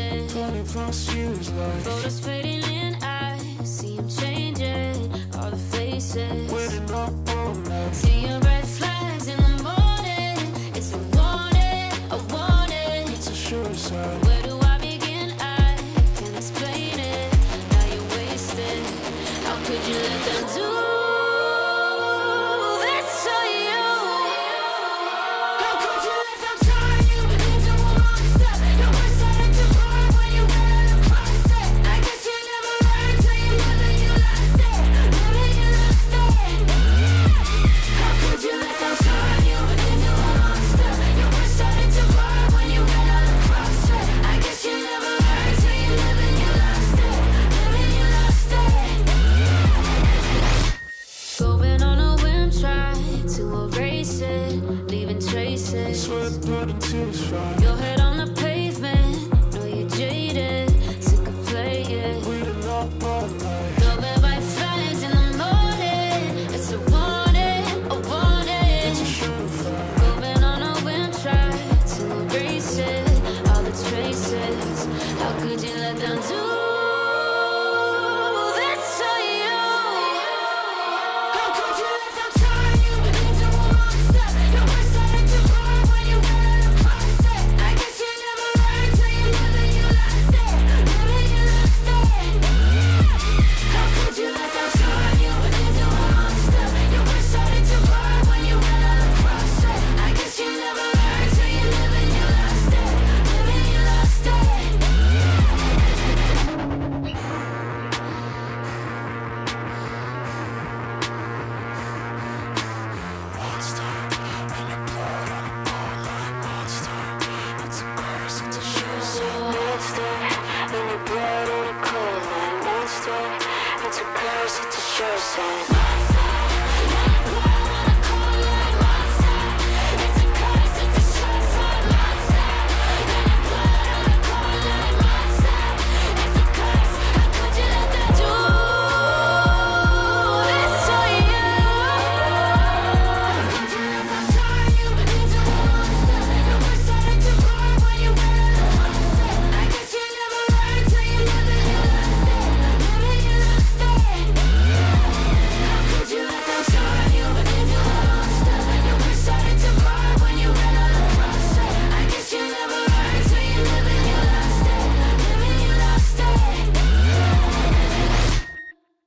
faces, cutting across years, life. Photos fading in, I see them changing, all the faces, waiting up all night. Seeing red flags in the morning, it's a warning, a warning. It's a sure sign. Where do I begin? I can't explain it. Now you're wasted. How could you let them do? Leaving traces, sweat, blood, and tears. Your head on